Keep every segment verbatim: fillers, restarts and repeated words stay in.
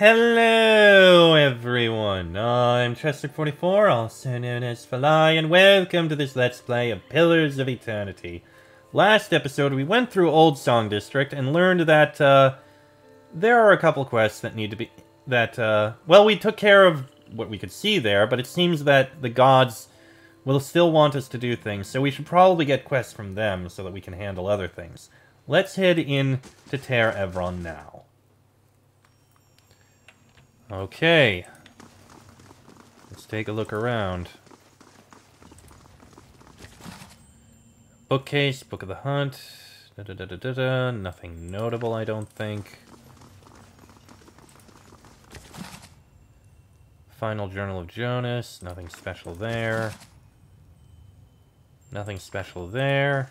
Hello everyone, I'm Chessrook forty-four, also known as Falai, and welcome to this Let's Play of Pillars of Eternity. Last episode we went through Old Song District and learned that, uh, there are a couple quests that need to be, that, uh, well, we took care of what we could see there, but it seems that the gods will still want us to do things, so we should probably get quests from them so that we can handle other things. Let's head in to Te'er Evron now. Okay, let's take a look around. Bookcase, Book of the Hunt, da da da da da da. Nothing notable, I don't think. Final Journal of Jonas, nothing special there. Nothing special there.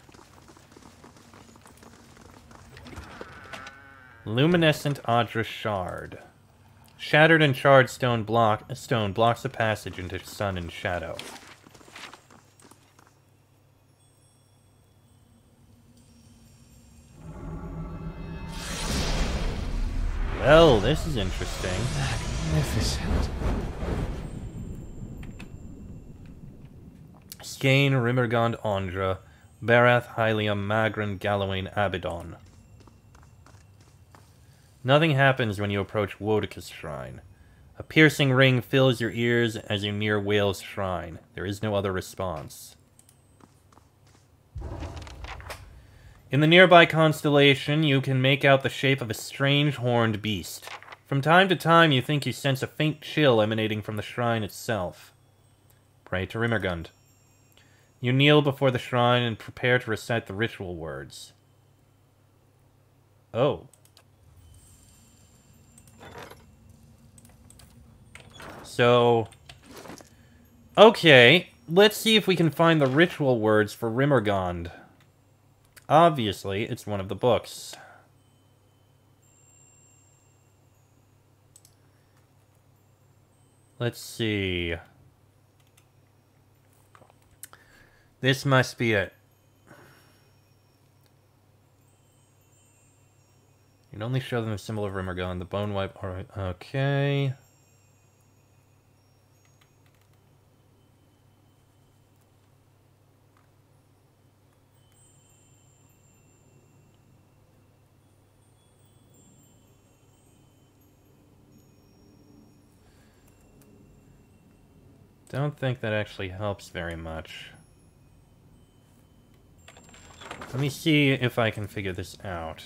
Luminescent Audra Shard. Shattered and charred stone block stone blocks a passage into sun and shadow. Well, this is interesting. Magnificent. Skaen, Rymrgand, Ondra, Berath, Hylea, Magran, Galawain, Abydon. Nothing happens when you approach Woedica's shrine. A piercing ring fills your ears as you near Whale's shrine. There is no other response. In the nearby constellation, you can make out the shape of a strange horned beast. From time to time, you think you sense a faint chill emanating from the shrine itself. Pray to Rymrgand. You kneel before the shrine and prepare to recite the ritual words. Oh. So, okay, let's see if we can find the ritual words for Rymrgand. Obviously, it's one of the books. Let's see. This must be it. You can only show them the symbol of Rymrgand, the bone wipe. All right, okay. Don't think that actually helps very much. Let me see if I can figure this out.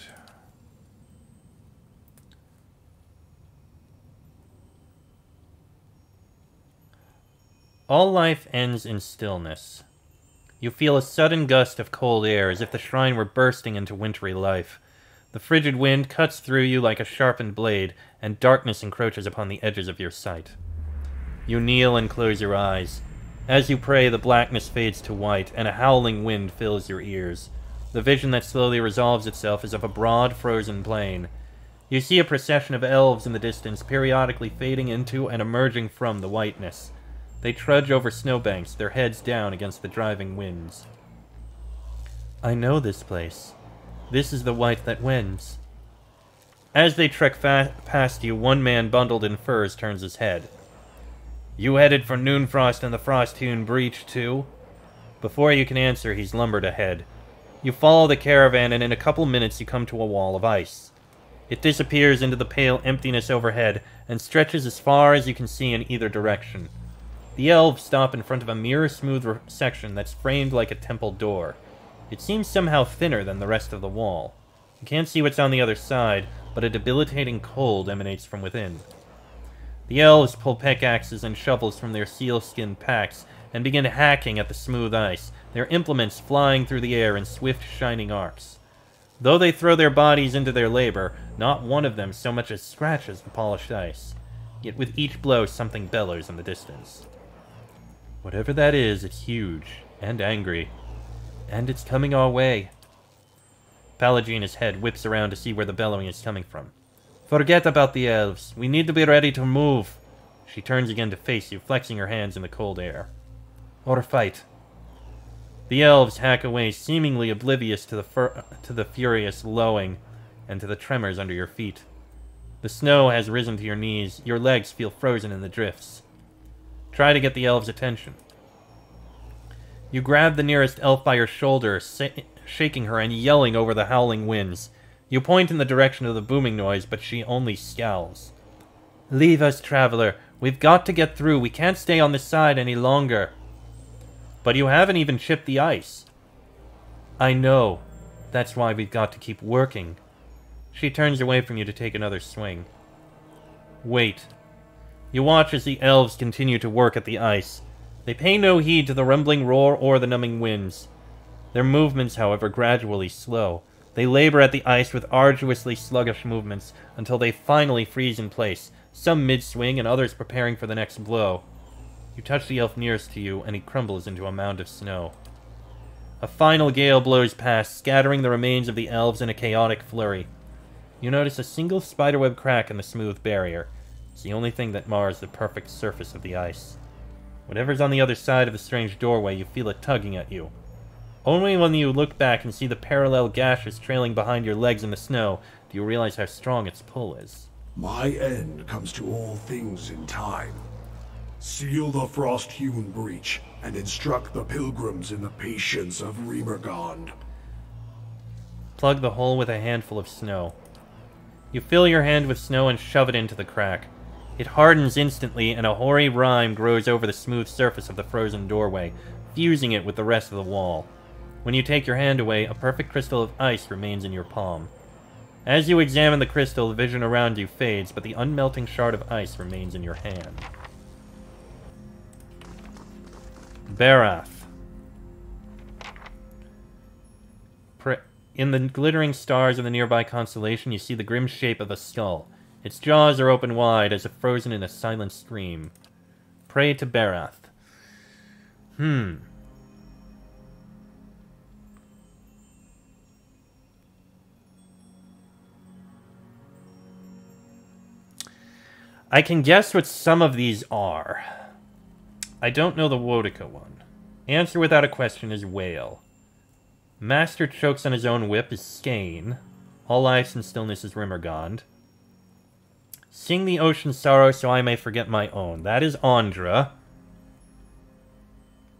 All life ends in stillness. You feel a sudden gust of cold air, as if the shrine were bursting into wintry life. The frigid wind cuts through you like a sharpened blade, and darkness encroaches upon the edges of your sight. You kneel and close your eyes. As you pray, the blackness fades to white, and a howling wind fills your ears. The vision that slowly resolves itself is of a broad, frozen plain. You see a procession of elves in the distance, periodically fading into and emerging from the whiteness. They trudge over snowbanks, their heads down against the driving winds. I know this place. This is the white that wins. As they trek fa- past you, one man bundled in furs turns his head. You headed for Noonfrost and the Frosthune Breach, too? Before you can answer, he's lumbered ahead. You follow the caravan, and in a couple minutes you come to a wall of ice. It disappears into the pale emptiness overhead, and stretches as far as you can see in either direction. The elves stop in front of a mirror-smooth section that's framed like a temple door. It seems somehow thinner than the rest of the wall. You can't see what's on the other side, but a debilitating cold emanates from within. The elves pull pickaxes and shovels from their sealskin packs and begin hacking at the smooth ice, their implements flying through the air in swift, shining arcs. Though they throw their bodies into their labor, not one of them so much as scratches the polished ice. Yet with each blow, something bellows in the distance. Whatever that is, it's huge and angry. And it's coming our way. Palagina's head whips around to see where the bellowing is coming from. Forget about the elves. We need to be ready to move. She turns again to face you, flexing her hands in the cold air. Or fight. The elves hack away, seemingly oblivious to the, fur to the furious lowing and to the tremors under your feet. The snow has risen to your knees. Your legs feel frozen in the drifts. Try to get the elves' attention. You grab the nearest elf by her shoulder, shaking her and yelling over the howling winds. You point in the direction of the booming noise, but she only scowls. Leave us, traveler. We've got to get through. We can't stay on this side any longer. But you haven't even chipped the ice. I know. That's why we've got to keep working. She turns away from you to take another swing. Wait. You watch as the elves continue to work at the ice. They pay no heed to the rumbling roar or the numbing winds. Their movements, however, gradually slow. They labor at the ice with arduously sluggish movements until they finally freeze in place, some mid-swing and others preparing for the next blow. You touch the elf nearest to you, and he crumbles into a mound of snow. A final gale blows past, scattering the remains of the elves in a chaotic flurry. You notice a single spiderweb crack in the smooth barrier. It's the only thing that mars the perfect surface of the ice. Whatever's on the other side of the strange doorway, you feel it tugging at you. Only when you look back and see the parallel gashes trailing behind your legs in the snow do you realize how strong its pull is. My end comes to all things in time. Seal the Frosthune Breach and instruct the pilgrims in the patience of Rymrgand. Plug the hole with a handful of snow. You fill your hand with snow and shove it into the crack. It hardens instantly, and a hoary rime grows over the smooth surface of the frozen doorway, fusing it with the rest of the wall. When you take your hand away, a perfect crystal of ice remains in your palm. As you examine the crystal, the vision around you fades, but the unmelting shard of ice remains in your hand. Berath. In the glittering stars of the nearby constellation, you see the grim shape of a skull. Its jaws are open wide, as if frozen in a silent stream. Pray to Berath. Hmm. I can guess what some of these are. I don't know the Woedica one. Answer without a question is Whale. Master chokes on his own whip is Skaen. All life and stillness is Rymrgand. Sing the ocean's sorrow so I may forget my own. That is Ondra.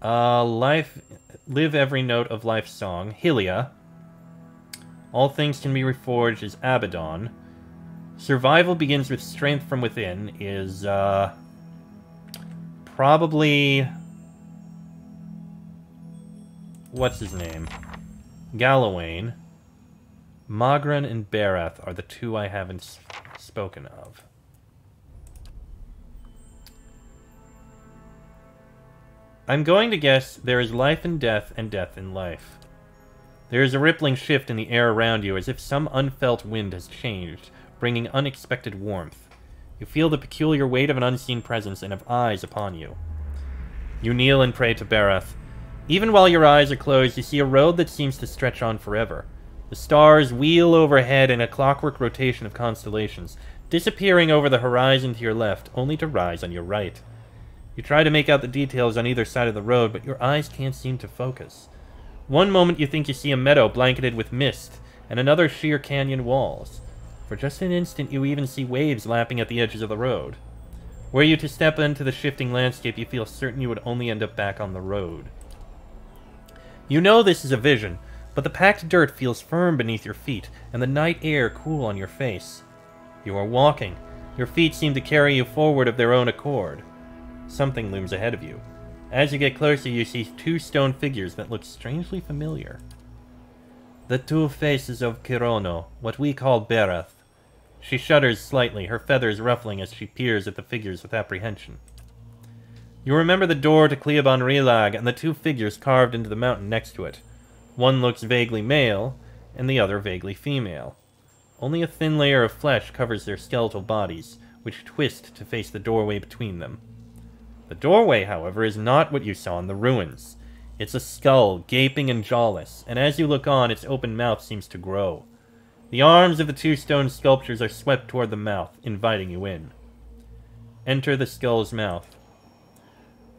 Uh, life, live every note of life's song. Hylea. All things can be reforged is Abydon. Survival begins with strength from within is, uh, probably, what's his name? Galawain. Magran and Berath are the two I haven't s spoken of. I'm going to guess there is life in death and death in life. There is a rippling shift in the air around you as if some unfelt wind has changed, bringing unexpected warmth. You feel the peculiar weight of an unseen presence and of eyes upon you. You kneel and pray to Berath. Even while your eyes are closed, you see a road that seems to stretch on forever. The stars wheel overhead in a clockwork rotation of constellations, disappearing over the horizon to your left, only to rise on your right. You try to make out the details on either side of the road, but your eyes can't seem to focus. One moment you think you see a meadow blanketed with mist, and another sheer canyon walls. For just an instant, you even see waves lapping at the edges of the road. Were you to step into the shifting landscape, you feel certain you would only end up back on the road. You know this is a vision, but the packed dirt feels firm beneath your feet, and the night air cool on your face. You are walking. Your feet seem to carry you forward of their own accord. Something looms ahead of you. As you get closer, you see two stone figures that look strangely familiar. The two faces of Kirono, what we call Berath. She shudders slightly, her feathers ruffling as she peers at the figures with apprehension. You remember the door to Cliaban Rilag and the two figures carved into the mountain next to it. One looks vaguely male, and the other vaguely female. Only a thin layer of flesh covers their skeletal bodies, which twist to face the doorway between them. The doorway, however, is not what you saw in the ruins. It's a skull, gaping and jawless, and as you look on, its open mouth seems to grow. The arms of the two stone sculptures are swept toward the mouth, inviting you in. Enter the skull's mouth.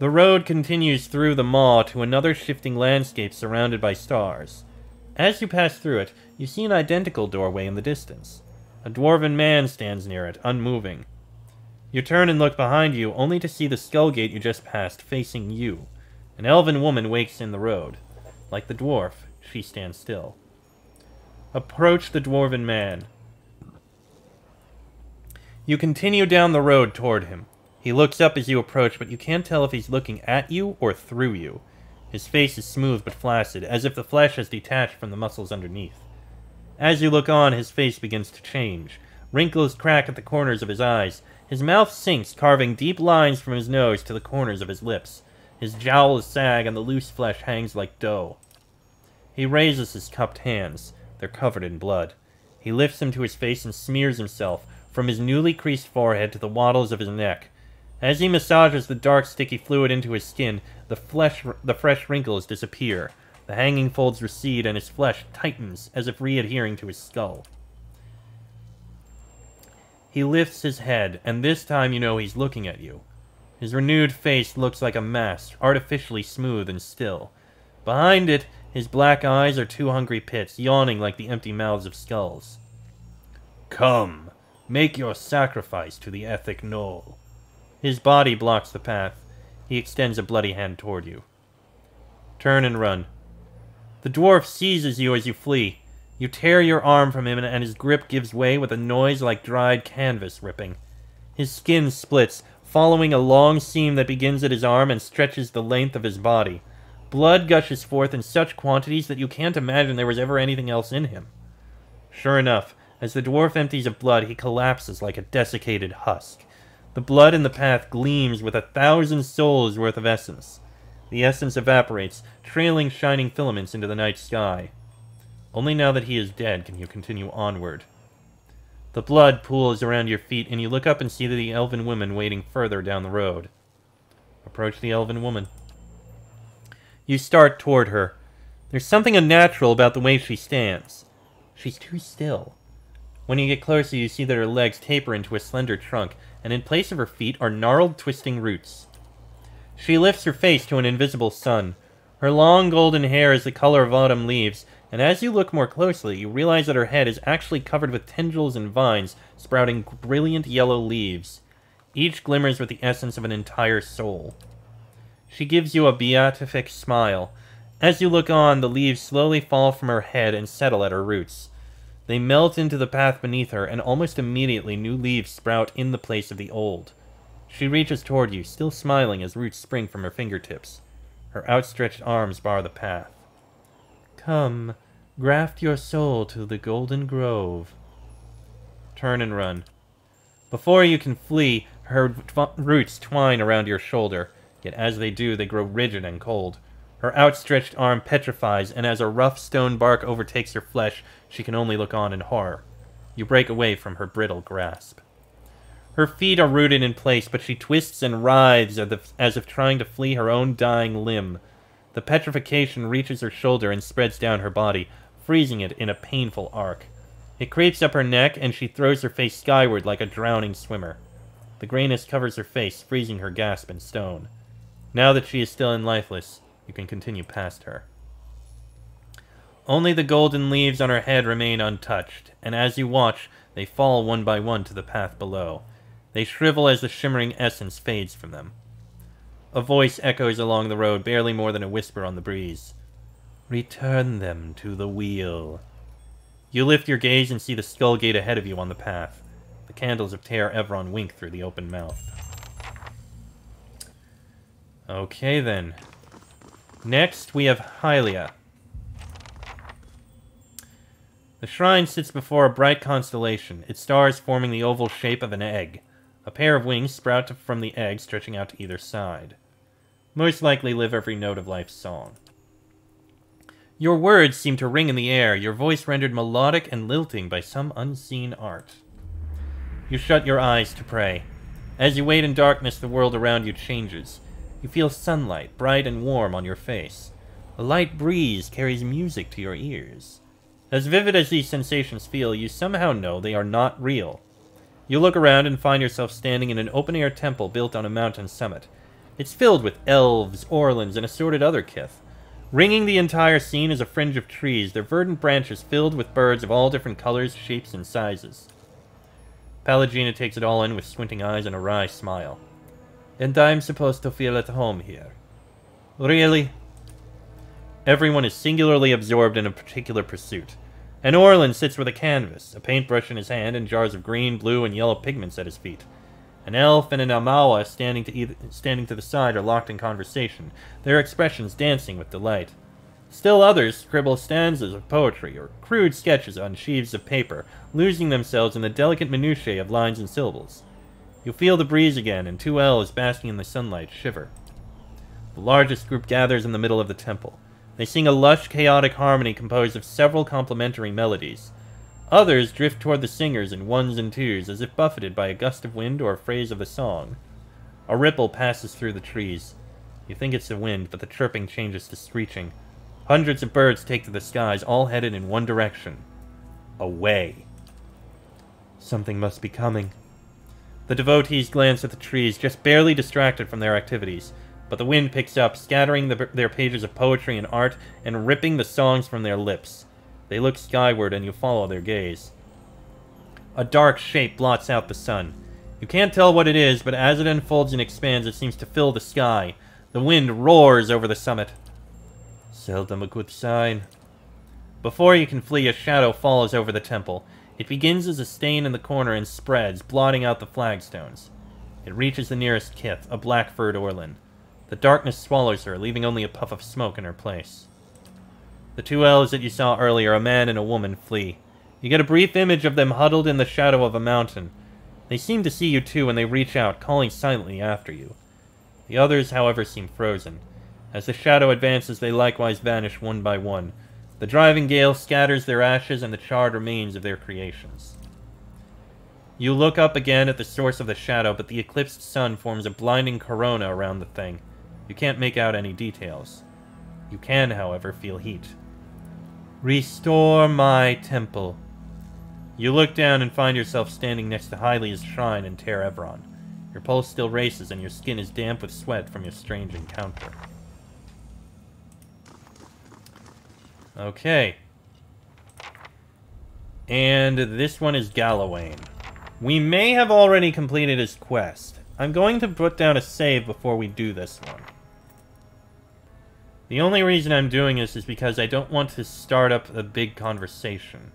The road continues through the maw to another shifting landscape surrounded by stars. As you pass through it, you see an identical doorway in the distance. A dwarven man stands near it, unmoving. You turn and look behind you, only to see the skull gate you just passed facing you. An elven woman wakes in the road. Like the dwarf, she stands still. Approach the dwarven man. You continue down the road toward him. He looks up as you approach, but you can't tell if he's looking at you or through you. His face is smooth but flaccid, as if the flesh has detached from the muscles underneath. As you look on, his face begins to change. Wrinkles crack at the corners of his eyes. His mouth sinks, carving deep lines from his nose to the corners of his lips. His jowls sag, and the loose flesh hangs like dough. He raises his cupped hands. They're covered in blood. He lifts them to his face and smears himself, from his newly creased forehead to the wattles of his neck. As he massages the dark, sticky fluid into his skin, the, flesh, the fresh wrinkles disappear. The hanging folds recede, and his flesh tightens, as if re-adhering to his skull. He lifts his head, and this time you know he's looking at you. His renewed face looks like a mask, artificially smooth and still. Behind it, his black eyes are two hungry pits, yawning like the empty mouths of skulls. Come, make your sacrifice to the Ethik Nôl. His body blocks the path. He extends a bloody hand toward you. Turn and run. The dwarf seizes you as you flee. You tear your arm from him, and his grip gives way with a noise like dried canvas ripping. His skin splits, following a long seam that begins at his arm and stretches the length of his body. Blood gushes forth in such quantities that you can't imagine there was ever anything else in him. Sure enough, as the dwarf empties of blood, he collapses like a desiccated husk. The blood in the path gleams with a thousand souls' worth of essence. The essence evaporates, trailing shining filaments into the night sky. Only now that he is dead can you continue onward. The blood pools around your feet, and you look up and see the elven woman waiting further down the road. Approach the elven woman. You start toward her. There's something unnatural about the way she stands. She's too still. When you get closer, you see that her legs taper into a slender trunk, and in place of her feet are gnarled, twisting roots. She lifts her face to an invisible sun. Her long golden hair is the color of autumn leaves, and as you look more closely, you realize that her head is actually covered with tendrils and vines, sprouting brilliant yellow leaves. Each glimmers with the essence of an entire soul. She gives you a beatific smile. As you look on, the leaves slowly fall from her head and settle at her roots. They melt into the path beneath her, and almost immediately new leaves sprout in the place of the old. She reaches toward you, still smiling as roots spring from her fingertips. Her outstretched arms bar the path. Come, graft your soul to the golden grove. Turn and run. Before you can flee, her roots twine around your shoulder, yet as they do, they grow rigid and cold. Her outstretched arm petrifies, and as a rough stone bark overtakes your flesh, she can only look on in horror. You break away from her brittle grasp. Her feet are rooted in place, but she twists and writhes as if trying to flee her own dying limb. The petrification reaches her shoulder and spreads down her body, freezing it in a painful arc. It creeps up her neck, and she throws her face skyward like a drowning swimmer. The grayness covers her face, freezing her gasp in stone. Now that she is still and lifeless, you can continue past her. Only the golden leaves on her head remain untouched, and as you watch, they fall one by one to the path below. They shrivel as the shimmering essence fades from them. A voice echoes along the road, barely more than a whisper on the breeze. Return them to the wheel. You lift your gaze and see the skull gate ahead of you on the path. The candles of Te'er Evron wink through the open mouth. Okay then. Next, we have Hylea. The shrine sits before a bright constellation, its stars forming the oval shape of an egg. A pair of wings sprout from the egg, stretching out to either side. Most likely live every note of life's song. Your words seem to ring in the air, your voice rendered melodic and lilting by some unseen art. You shut your eyes to pray. As you wait in darkness, the world around you changes. You feel sunlight, bright and warm, on your face. A light breeze carries music to your ears. As vivid as these sensations feel, you somehow know they are not real. You look around and find yourself standing in an open-air temple built on a mountain summit. It's filled with elves, orlins, and assorted other kith. Ringing the entire scene is a fringe of trees, their verdant branches filled with birds of all different colors, shapes, and sizes. Palagina takes it all in with squinting eyes and a wry smile. And I'm supposed to feel at home here. Really? Everyone is singularly absorbed in a particular pursuit. An Orlin sits with a canvas, a paintbrush in his hand, and jars of green, blue, and yellow pigments at his feet. An elf and an Amawa standing to, either, standing to the side are locked in conversation, their expressions dancing with delight. Still others scribble stanzas of poetry or crude sketches on sheaves of paper, losing themselves in the delicate minutiae of lines and syllables. You feel the breeze again, and two L is basking in the sunlight shiver. The largest group gathers in the middle of the temple. They sing a lush, chaotic harmony composed of several complementary melodies. Others drift toward the singers in ones and twos, as if buffeted by a gust of wind or a phrase of the song. A ripple passes through the trees. You think it's the wind, but the chirping changes to screeching. Hundreds of birds take to the skies, all headed in one direction. Away. Something must be coming. The devotees glance at the trees, just barely distracted from their activities, but the wind picks up, scattering the, their pages of poetry and art, and ripping the songs from their lips. They look skyward, and you follow their gaze. A dark shape blots out the sun. You can't tell what it is, but as it unfolds and expands, it seems to fill the sky. The wind roars over the summit. Seldom a good sign. Before you can flee, a shadow falls over the temple. It begins as a stain in the corner and spreads, blotting out the flagstones. It reaches the nearest kith, a black-furred Orlin. The darkness swallows her, leaving only a puff of smoke in her place. The two elves that you saw earlier, a man and a woman, flee. You get a brief image of them huddled in the shadow of a mountain. They seem to see you too, and they reach out, calling silently after you. The others, however, seem frozen. As the shadow advances, they likewise vanish one by one. The driving gale scatters their ashes and the charred remains of their creations. You look up again at the source of the shadow, but the eclipsed sun forms a blinding corona around the thing. You can't make out any details. You can, however, feel heat. Restore my temple. You look down and find yourself standing next to Hylea's shrine in Te'er Evron. Your pulse still races and your skin is damp with sweat from your strange encounter. Okay. And this one is Galawain. We may have already completed his quest. I'm going to put down a save before we do this one. The only reason I'm doing this is because I don't want to start up a big conversation.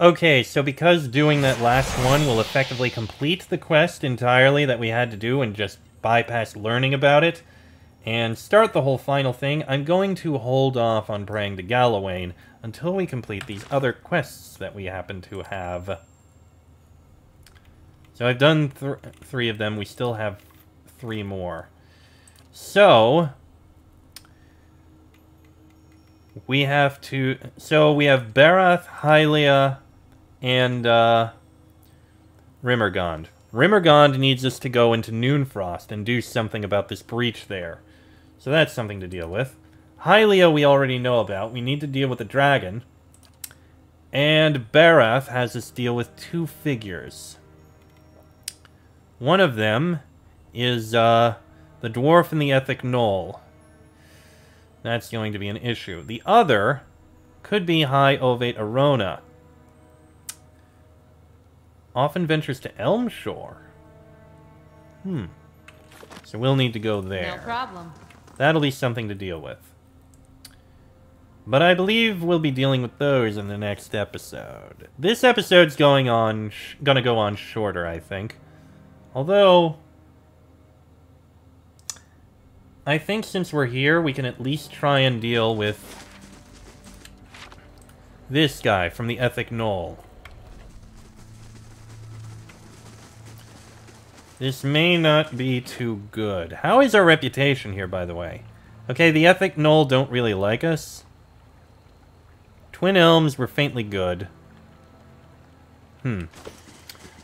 Okay, so because doing that last one will effectively complete the quest entirely that we had to do and just bypass learning about it, and start the whole final thing, I'm going to hold off on praying to Galawain until we complete these other quests that we happen to have. So I've done th three of them. We still have three more. So... We have to... So we have Berath, Hylea, and uh, Rymrgand. Rymrgand needs us to go into Noonfrost and do something about this breach there. So that's something to deal with. Hylea we already know about. We need to deal with the dragon. And Berath has us deal with two figures. One of them is uh, the dwarf in the Ethik Nôl. That's going to be an issue. The other could be High Ovate Arona. Often ventures to Elmshore. Hmm. So we'll need to go there. No problem. That'll be something to deal with. But I believe we'll be dealing with those in the next episode. This episode's going on, sh gonna go on shorter, I think. Although, I think since we're here, we can at least try and deal with this guy from the Ethik Nôl. This may not be too good. How is our reputation here, by the way? Okay, the Ethik Nôl don't really like us. Twin Elms were faintly good. Hmm.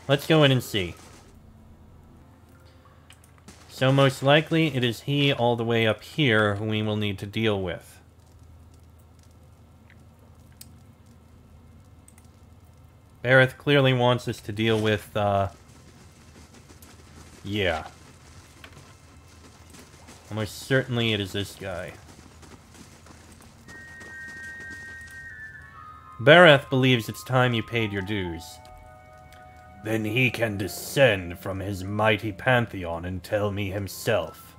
Let's go in and see. So most likely it is he all the way up here who we will need to deal with. Berath clearly wants us to deal with, uh... yeah. Almost certainly it is this guy. Berath believes it's time you paid your dues. Then he can descend from his mighty pantheon and tell me himself.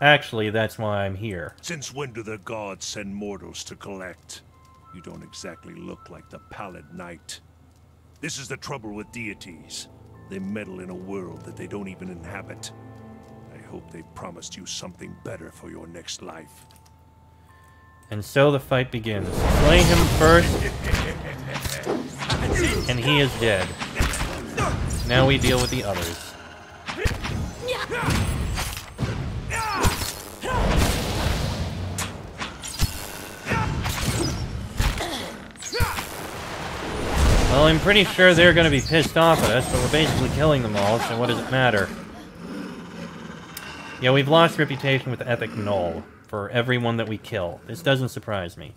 Actually, that's why I'm here. Since when do the gods send mortals to collect? You don't exactly look like the pallid knight. This is the trouble with deities. They meddle in a world that they don't even inhabit. I hope they promised you something better for your next life. And so the fight begins. Slay him first, and he is dead. Now we deal with the others. Well, I'm pretty sure they're going to be pissed off at us, but we're basically killing them all, so what does it matter? Yeah, we've lost reputation with Ethik Nôl for everyone that we kill. This doesn't surprise me.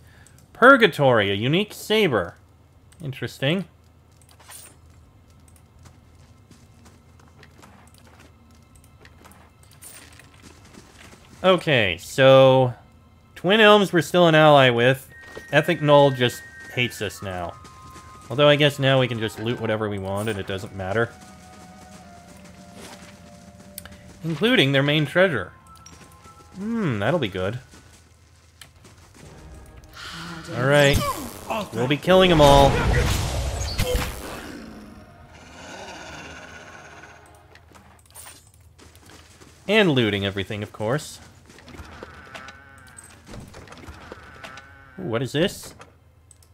Purgatory, a unique saber. Interesting. Okay, so Twin Elms we're still an ally with. Ethik Nôl just hates us now. Although I guess now we can just loot whatever we want and it doesn't matter. Including their main treasure. Hmm, that'll be good. Alright. We'll be killing them all. And looting everything, of course. Ooh, what is this?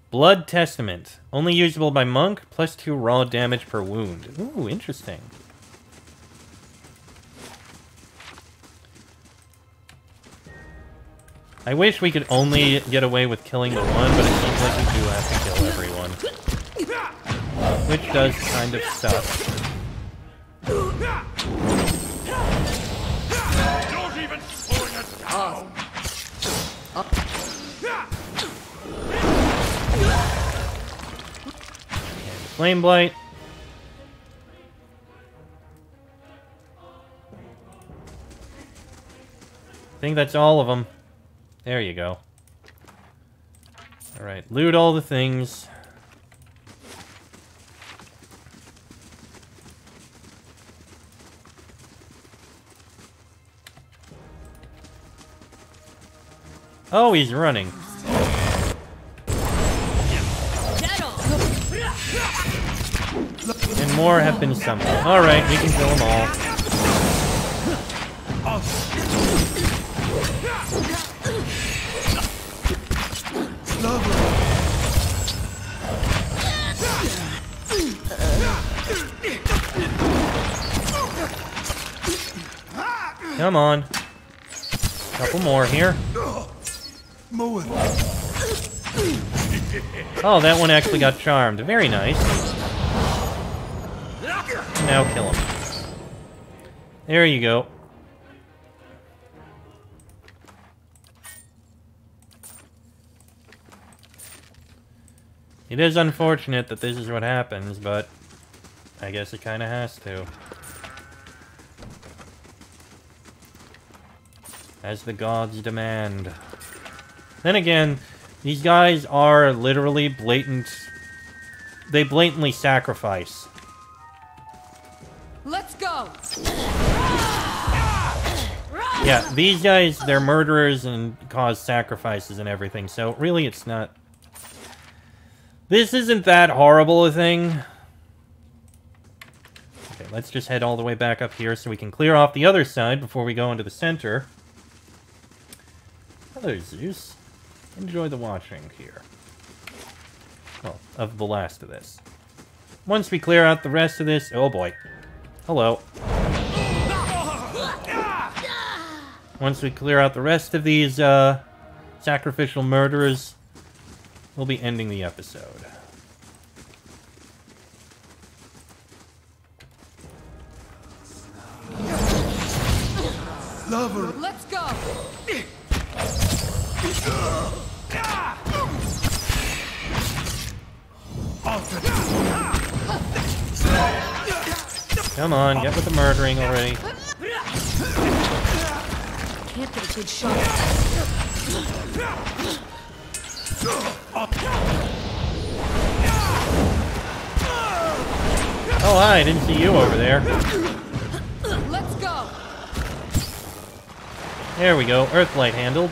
Blood Testament. Only usable by monk, plus two raw damage per wound. Ooh, interesting. I wish we could only get away with killing the one, but it seems like we do have to kill everyone. Which does kind of suck. Don't even swing it down! Flame Blight. I think that's all of them. There you go. Alright, loot all the things. Oh, he's running. And more have been summoned. Alright, we can kill them all. Come on. Couple more here. Oh, that one actually got charmed. Very nice. Now kill him. There you go. It is unfortunate that this is what happens, but I guess it kind of has to. As the gods demand. Then again, these guys are literally blatant... They blatantly sacrifice. Let's go. Yeah, these guys, they're murderers and cause sacrifices and everything, so really it's not... This isn't that horrible a thing. Okay, let's just head all the way back up here so we can clear off the other side before we go into the center. Hello, Zeus. Enjoy the watching here. Well, of the last of this. Once we clear out the rest of this... Oh boy. Hello. Once we clear out the rest of these uh, sacrificial murderers, we'll be ending the episode. Lover. Let's go. Come on, get with the murdering already. Can't get a good shot. Oh, hi, I didn't see you over there. Let's go. There we go, Earthlight handled.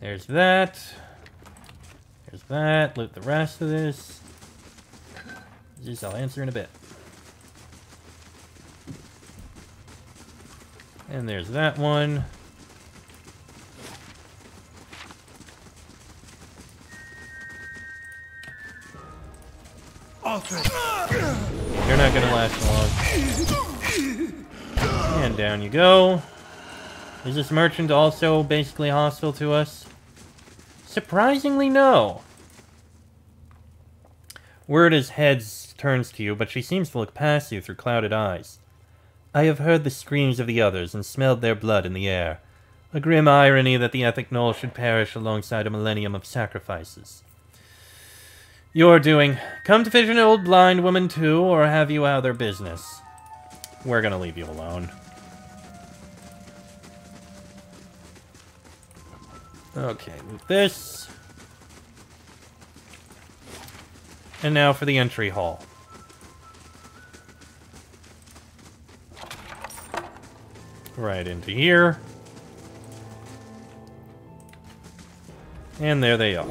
There's that. There's that. Loot the rest of this. This I'll answer in a bit. And there's that one. You're not gonna last long. And down you go. Is this merchant also basically hostile to us? Surprisingly, no. Word is heads turns to you, but she seems to look past you through clouded eyes. I have heard the screams of the others and smelled their blood in the air. A grim irony that the Ethik Nôl should perish alongside a millennium of sacrifices. Your doing. Come to visit an old blind woman too, or have you out of their business? We're gonna leave you alone. Okay, loot this. And now for the entry hall. Right into here. And there they are.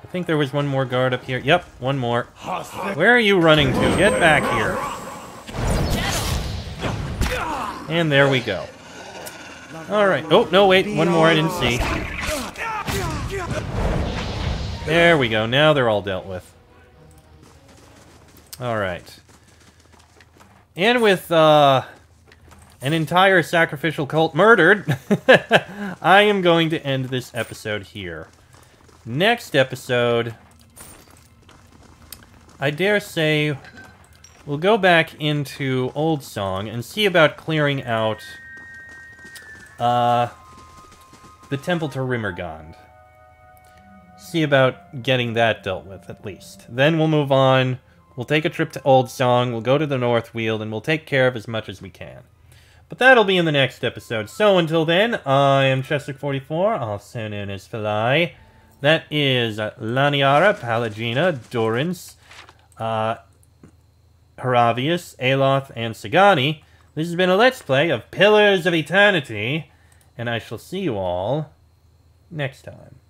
I think there was one more guard up here. Yep, one more. Where are you running to? Get back here. And there we go. Alright. Oh, no, wait. One more I didn't see. There we go. Now they're all dealt with. Alright. And with uh, an entire sacrificial cult murdered, I am going to end this episode here. Next episode, I dare say, we'll go back into Old Song and see about clearing out uh, the temple to Rymrgand. See about getting that dealt with, at least. Then we'll move on, we'll take a trip to Old Song, we'll go to the North Wheel, and we'll take care of as much as we can. But that'll be in the next episode. So until then, I am Chessrook forty-four, also known as Falai. That is Laniara, Palagina, Durrance, uh, Haravius, Aloth, and Sagani. This has been a Let's Play of Pillars of Eternity, and I shall see you all next time.